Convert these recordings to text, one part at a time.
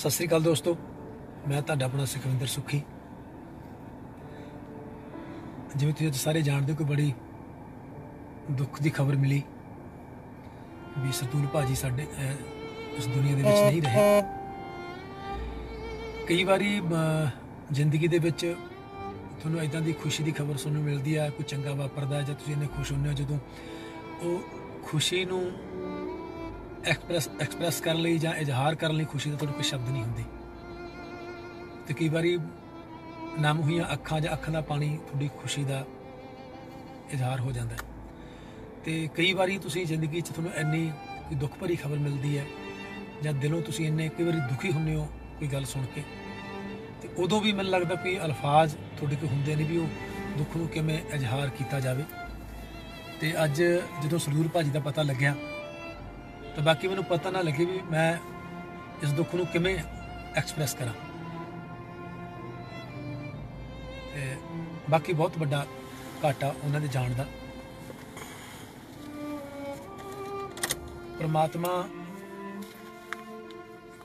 सत श्री अकाल दोस्तों, मैं तुहाडा अपना सुखविंदर सुखी। जिवें तुसीं सारे जानते हो कि बड़ी दुख की खबर मिली भी सरदूल भाजी साडे इस दुनिया दे विच नहीं रहे। कई बारी जिंदगी दे विच तुहानूं इदां दी खुशी की खबर सुनने मिलती है, कोई चंगा वापरदा जां तुसीं इन्ने खुश हुंदे हो, जदों वो खुशी नूं एक्सप्रैस करने लई जां इजहार करने लई खुशी दा तुहाडे कोई शब्द नहीं हुंदे। तो कई बारी नम हुई अखां जां अखां दा पानी तुहाडी खुशी दा इजहार हो जाता है। तो कई बारी तुसीं जिंदगी तुहानूं इन्नी कोई दुख भरी खबर मिलती है जां दिलों तुसीं इन्ने कई बारी दुखी हुंदे हो कोई गल सुन के, तो उदों भी मैनूं लगदा कि अल्फाज तुहाडे कोल हुंदे ने भी वो दुख नूं किवें इजहार कीता जावे। तो अज जदों सरदूल भाजी का पता लग्या तो बाकी मैनूं पता ना लगे भी मैं इस दुख नूं किवें एक्सप्रैस करां। बाकी बहुत बड़ा घाटा उन्हां दे जाण दा। परमात्मा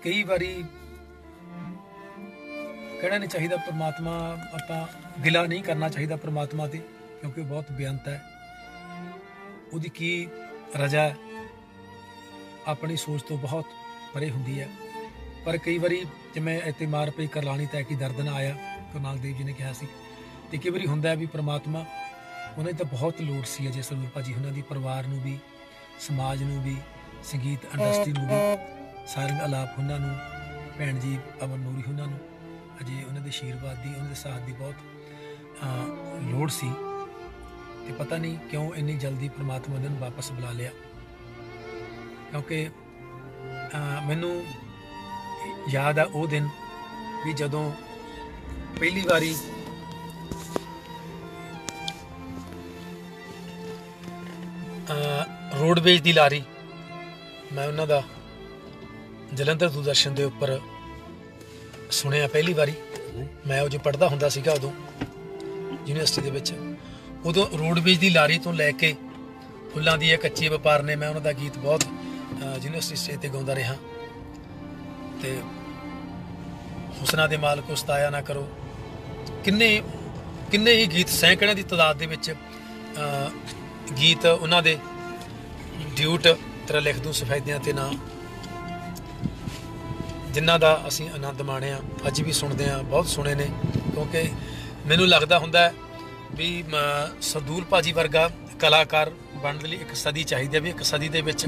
कई बारी कहना नहीं चाहिए, परमात्मा आपां गिला नहीं करना चाहिए परमात्मा ते, क्योंकि बहुत बेअंत है, उहदी की रजा अपनी सोच तो बहुत परे हुंदी है। पर कई बारी जिवें इत्थे मार पई करलाणी तै कि दर्द ना आया, करनाल देव जी ने कहा सी। तो कई बारी हुंदा है भी परमात्मा उन्हें तो बहुत लोड़ सी जे सरदूल भाजी उन्होंने परिवार नूं भी, समाज नूं भी, संगीत इंडस्ट्री नूं भी, सारे आलाप उन्होंने भैन जी अमन नूरी उन्होंने अजे उन्होंने आशीर्वाद की, उन्होंने साथ की बहुत लोड़ सी। तो पता नहीं क्यों इन्नी जल्दी परमात्मा ने वापस बुला लिया, क्योंकि मैनूं याद आ वो दिन भी जदों पहली बारी रोडवेज की लारी मैं उन्हां दा जलंधर दूरदर्शन के उपर सुनिया। पहली बारी मैं जो पढ़ता हुंदा सीगा उदों यूनिवर्सिटी दे विच, उदों रोडवेज की लारी तो लैके फुल्लां दी कच्ची व्यापार ने, मैं उन्हां दा गीत बहुत यूनिवर्सिटी स्टेज ते गाउंदा रहा। ते हुसना दे माल को सताया ना करो, किन्ने किन्ने ही गीत, सैकड़ियां की तादाद दे विच गीत उन्हां दे, ड्यूट तेरा लिख दूँ सफेदियां ते ना, जिन्हां दा असीं आनंद माणिया अज भी सुनदे आ, बहुत सुने ने। क्योंकि मैनूं लगदा हुंदा भी सरदूल भाजी वर्गा कलाकार बनण लई एक सदी चाहिदी है, भी एक सदी दे विच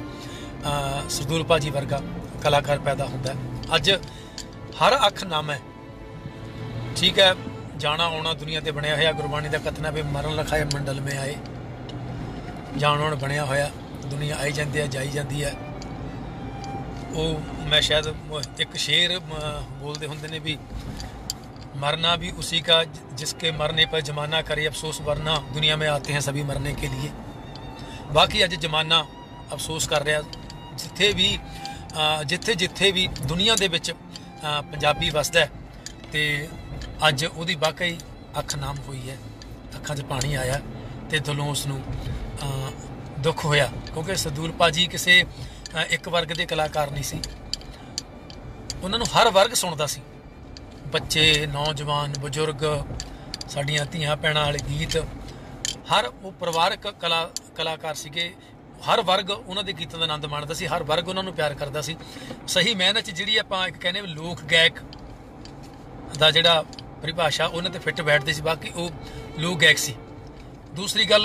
सरदूल भाजी वर्गा कलाकार पैदा हुंदा। अज हर अख नाम है, ठीक है, जाना आना दुनिया ते बनिया होया, गुरबाणी दा कथन है भी मरण लखाए मंडल में आए, जाना आना बनिया होया, दुनिया आई जाती है जाई जाती है। वो मैं शायद एक शेर बोलते होंगे ने भी, मरना भी उसी का जिसके मरने पर जमाना करे अफसोस, वरना दुनिया में आते हैं सभी मरने के लिए। बाकी अज जमाना अफसोस कर रहा, जिथे भी जिथे जिथे भी दुनिया दे विच पंजाबी वसदा है, ते अज उहदी वाकई अख नाम हुई है, अखां 'च पानी आया ते दिलों उसनूं दुख होया, क्योंकि सरदूल भाजी किसी एक वर्ग के कलाकार नहीं सी, उन्होंने हर वर्ग सुनता सी, बच्चे, नौजवान, बजुर्ग, साड़ियाँ धियाँ भैणां वाले गीत, हर वो परिवारक कलाकार सीगे, हर वर्ग उन्होंने गीतों का आनंद माणदा सी, हर वर्ग उन्होंने प्यार करता सी। सही मेहनत जी आप कहने लोक गायक का जोड़ा परिभाषा उन्हें तो फिट बैठते सी, बाकी वो लोक गायक सी। दूसरी गल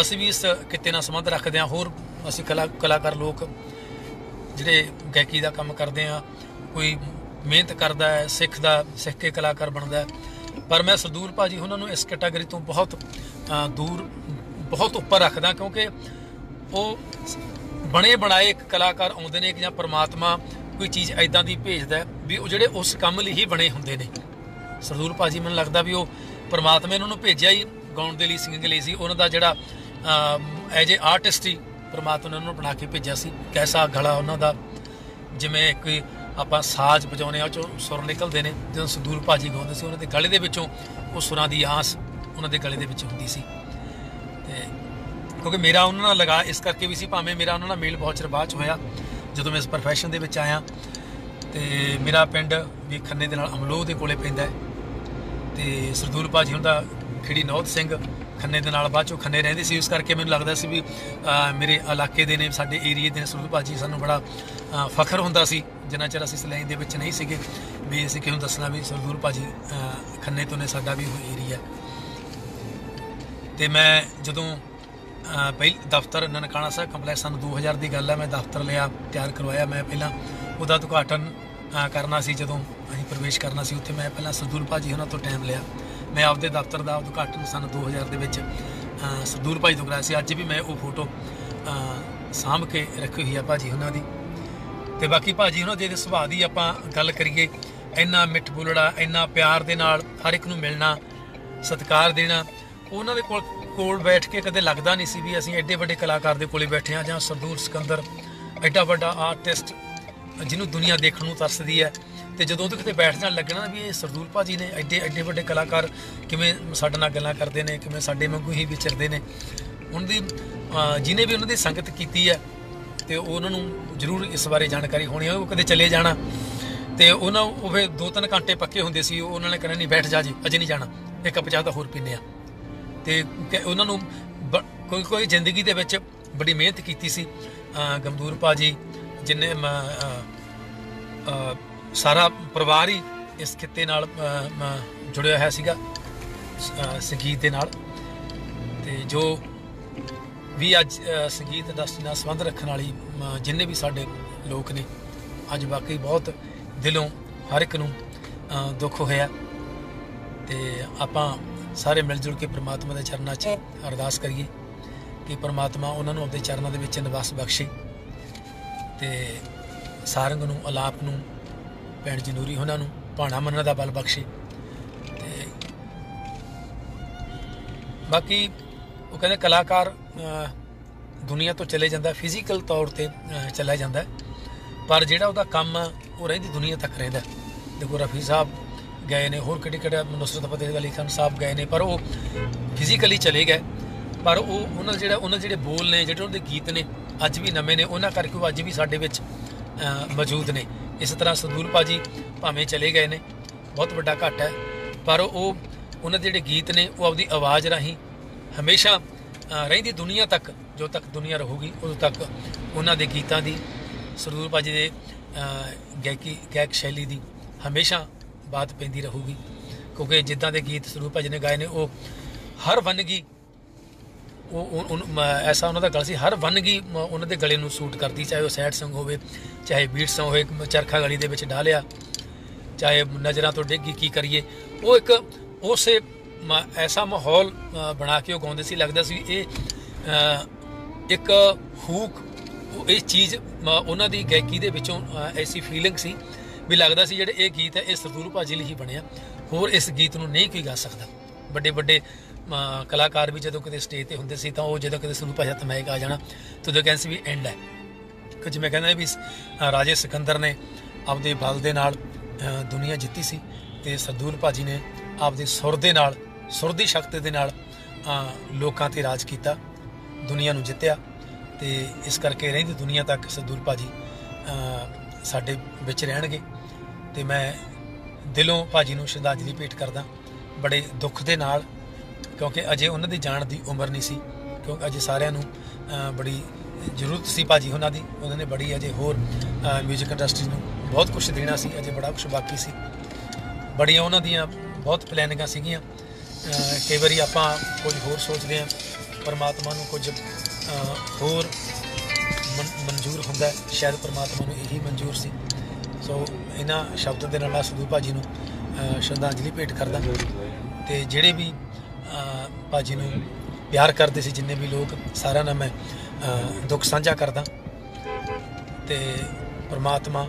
असीं भी इस किते नाल संबंध रखते हैं, होर असीं कलाकार लोग जिहड़े गायकी का काम करते हैं, कोई मेहनत करता है, सीखता, सीख के कलाकार बनता है। पर मैं सरदूल भाजी उन्होंने इस कैटागरी तो बहुत दूर, बहुत उपर रखदा, क्योंकि वो बने बनाए एक कलाकार आउंदे ने कि परमात्मा कोई चीज़ इदां दी भेजदा है भी वो जिहड़े उस काम लई ही बने हुंदे ने। सरदूल भाजी मैनूं लगदा भी वो परमात्मा ने उन्होंने भेजिया ही गाउण दे लई, सिंगिंग लई सी, उन्हां दा जिहड़ा एज ए आर्टिस्ट ही परमात्मा ने उन्होंने बना के भेजा सी। कैसा गला उन्हों का, जिमें कोई आप साज बजाने चो सुर निकलते हैं, जो सरदूल भाजी गाते सी उन्होंने गले के सुरां की आस उन्होंने गले के होंदी सी। क्योंकि मेरा उन्होंने लगा इस करके भी सी, भावें मेरा उन्होंने मेल बहुत चिर बाद होया, जो मैं इस प्रोफैशन के आया, ते मेरा पिंड भी खन्ने दे नाल अमलोह दे कोले पैंदा है ते सरदूल भाजी हुंदा खिड़ी नौत सिंह खन्ने दे नाल बाद चो खन्ने रहिंदे सी, इस करके मैनूं लगदा सी भी मेरे इलाके दे ने साडे एरिए दे सरदूल भाजी, सानूं बड़ा फखर हुंदा सी जिन्ना चिर असीं इस लाइन दे विच नहीं सीगे भी असीं किहनूं दस्सना भी सरदूल भाजी खन्ने तो ने, साडा भी ओह एरिया। तो मैं जदों पहले दफ्तर ननकाणा साहब कंपलैक्स सन 2000 की गल है, मैं दफ्तर लिया तैयार करवाया। मैं पहला उदा उद्घाटन करना सी, जो अं प्रवेश करना सी उत्थे मैं पहला सरदूल भाजी उन्होंने तो टाइम लिया। मैं आपदे दफ्तर का उद्घाटन सन 2000 सरदूल भाजी तो कराया। अज भी मैं वो फोटो सामभ के रखी हुई है भाजी उन्होंने। तो बाकी भाजी उन्होंने जो सुभाव की आप गल करिए, इन्ना मिठ बोलना, इन्ना प्यार दे नाल हर एक नूं मिलना, सत्कार देना, उन्होंने कोल बैठ के कदे लगता नहीं सी भी असीं एडे वड्डे कलाकार दे कोले बैठे हाँ, जां सरदूल सिकंदर एडा वड्डा आर्टिस्ट जिन्होंने दुनिया देखण नूं तरसदी है। तो जदों उहदे किते बैठण लगना भी ये सरदूल भाजी ने एडे एडे वड्डे कलाकार किवें साडे नाल गल्लां करदे ने, किवें साडे वांगू ही विचरदे ने। उन्हां दी जिन्हें भी उन्हां दी संगत कीती है तो उन्हां नूं जरूर इस बारे जानकारी होनी है। कदे चले जाना तो उन्होंने फिर 2-3 घंटे पक्के हुंदे सी, उन्होंने कहना नहीं बैठ जा जी अजे नहीं जाना, एक कप चाह तां होर पीने। तो उन्होंने कोई कोई जिंदगी दे विच बड़ी मेहनत की सी गमदूर भाजी, जिन्हें सारा परिवार ही इस खित्ते नाल जुड़िया है सीगा संगीत दे नाल। ते जो भी अज संगीत इंडस्ट्री नाल संबंध रखने वाली जिन्हें भी साडे लोग ने, अज वाकई बहुत दिलों हर एक नूं दुख होया। ते आपां सारे मिलजुल के परमात्मा के चरणों च अरदास करिए कि परमात्मा उन्होंने अपने चरणों के निवास बख्शे। तो सारंग नूं अलाप नूं भैण जनूरी उन्होंने भाणा मनण का बल बख्शे। तो बाकी वो कहते कलाकार दुनिया तो चले जाता, फिजिकल तौर पर चला जाता, पर जिहड़ा उहदा काम वो रहिंदी दुनिया तक रहिंदा। देखो रफी साहब गए ने, होर किड़े किड़े नुसरत फतेह अली खान साहब गए ने, पर वो फिजिकली चले गए, पर वो उन्होंने जोड़े बोल ने, जोड़े उन्होंने गीत ने अज भी नमें ने, उन्होंने करके वो अज भी साढ़े मौजूद ने। इस तरह सरदूल भाजी भावें चले गए ने, बहुत बड़ा घाटा है, पर वो उन्होंने जोड़े गीत ने वो अपनी आवाज़ राही हमेशा रही दुनिया तक, जो तक दुनिया रहूगी उदों तक उन्होंने गीतों की सरदूल भाजी के गायकी गायक शैली की हमेशा बात पैंदी रहूगी। क्योंकि जिदा के गीत सरदूल भाजी ने गाए ने वो हर वनगी ऐसा उन्होंने गल सी, हर वनगी उन्होंने गले में सूट करती, चाहे वो सैड सॉन्ग हो, चाहे बीट सॉन्ग हो, चरखा गली दे विच डालिया, चाहे नज़रां तो डिग्गी की करिए, वो एक उस ऐसा माहौल बना के वो गाते सी, लगता सी ये एक हूक ये चीज़ उन्होंने गायकी दे विचों ऐसी फीलिंग सी भी लगता सी जिहड़े ये गीत है ये सरदूल भाजी लई ही बनिया, होर इस गीत नूं नहीं कोई गा सकदा। बड़े बड़े कलाकार भी जदों किते स्टेज ते हुंदे सी तां ओह जदों किते सरदूल भाजी तमाइक आ जाना तो उदों कहंदे सी भी एंड है। कुछ मैं कहना भी राजे सिकंदर ने आपदे बल दे नाल दुनिया जित्ती सी, ते सरदूल भाजी ने आपदे सुर दे नाल, सुर दी शक्ति दे नाल लोकां ते राज कीता, दुनिया नूं जित्तिया। ते इस करके रहिंदी दुनिया तक सरदूल भाजी साडे विच रहणगे। ते मैं दिलों भाजी नूं श्रद्धांजली भेंट करदा बड़े दुख दे नाल, क्योंकि अजे उन्हां दी जाण दी उमर नहीं सी, क्योंकि अजे सारिआं नूं बड़ी जरूरत सी भाजी उन्हां दी, उन्हां ने बड़ी अजे होर म्यूजिक इंडस्ट्री नूं बहुत कुछ देना सी, अजे बड़ा कुछ बाकी सी। बड़ियां उन्हां दियां बहुत प्लैनिंगां सीगियां, कई वारी आपां कुछ होर सोचदे हां, परमात्मा नूं कुछ होर मंजूर होंदा, शायद परमात्मा नूं यही मंजूर सी। सो इन्हां शब्दां दे नाल सरदूल भाजी नूं श्रद्धांजली भेंट करदा। ते जिहड़े भी भाजी नूं प्यार करदे सी जिन्ने भी लोग, सारा नाल मैं दुख सांझा करदा। ते परमात्मा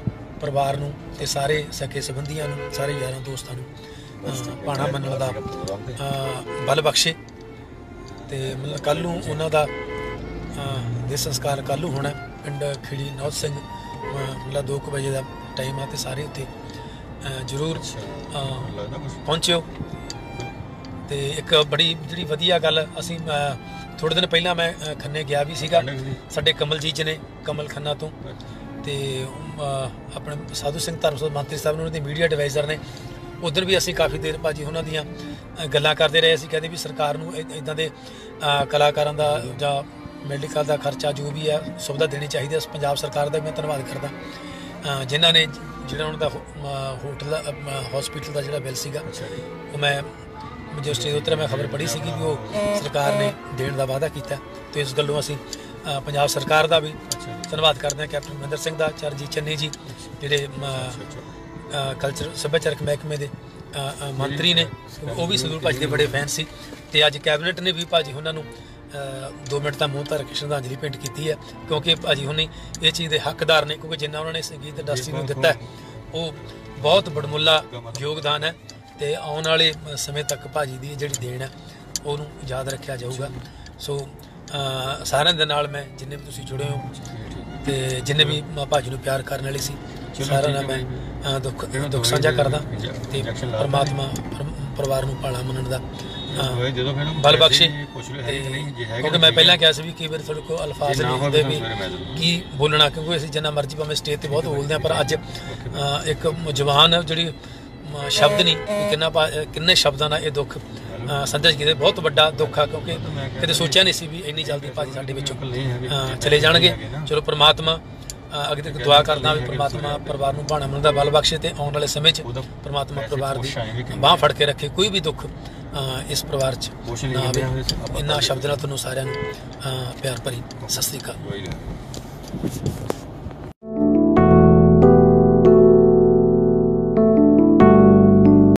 परिवार नूं ते सारे सके संबंधियां नूं, सारे यारां दोस्तां नूं भाणा मनण दा बल बख्शे। ते मतलब कल नूं उन्हां दा दे संस्कार कलू होना पिंड खिड़ी नौत सिंह, मतलब 2 बजे का टाइम आते, सारे उत्ते जरूर पहुँचो। तो एक बड़ी जी वधिया गल असी थोड़े दिन पहला मैं खन्ने गया भी सीगा, साडे कमल जीत जी ने कमल खन्ना तो ते अपने साधु सिंह धर्मसोत मंत्री साहब ने उन्होंने मीडिया एडवाइजर ने उधर भी असी काफ़ी देर भाजी उन्होंने दियाँ गल्लां करते रहे। असी कहते भी सरकार नूं इदां दे कलाकारां दा जां मेडिकल का खर्चा जो भी है सुविधा देनी चाहिए। पंजाब सरकार का मैं धन्यवाद करता जिन्ह ने जो उन्होंने होटल हॉस्पिटल का जो बिल सगा मैं जो स्टेज उत्तर मैं खबर पढ़ी सी कि वो सरकार ने देने का वादा किया। तो इस गलों असी पंजाब सरकार का भी धन्यवाद करते हैं। कैप्टन अमरिंदर सिंह का, चरजीत चन्नी जी जे कल्चर सभ्याचारक महकमे के मंत्री ने, वो भी सदूल भाजी के बड़े फैन से। तो अज कैबिनेट ने भी भाजी उन्होंने 2 मिनट का मूँह धर के श्रद्धांजलि भेंट की है, क्योंकि भाजी हुणे ये चीज़ के हकदार ने, क्योंकि जिन्ना उन्होंने संगीत इंडस्ट्री में दिता है वो बहुत बड़मुला योगदान है। तो आने वाले समय तक भाजी की जी देन है उन्होंने याद रखा जाऊगा। सो सारे के नाल मैं जिन्हें भी तुसीं जुड़े हो तो जिन्हें भी भाजी को प्यार करने वाले सी सारे मैं दुख साझा करदा। तो परमात्मा परिवार को भाला मनण दा बल बख्शे, क्योंकि मैं पहला कहा भी कई बार थोड़े को अल्फाज नहीं होंगे भी कि बोलना, क्योंकि असीं जिन्ना मर्जी भावें स्टेज पर बहुत बोलते हैं, पर अज एक जवान जिहड़ी शब्द नहीं किन्ने शब्दों का यह दुख संदेश किया। बहुत बड़ा दुख है, क्योंकि कदे सोचा नहीं सी भी इन्नी जल्दी भाजी साडे विचों चले जाणगे। चलो परमात्मा अगे तक दुआ करना भी परमात्मा परिवार को भाणा मनण दा बल बख्शे ते आने वाले समय परमात्मा परिवार की बांह फड़ के रखे, कोई भी दुख इस परिवार च ना आवे। इन्हां शब्दां नाल तुहानूं सारिआं नूं प्यार भरी सत श्री अकाल।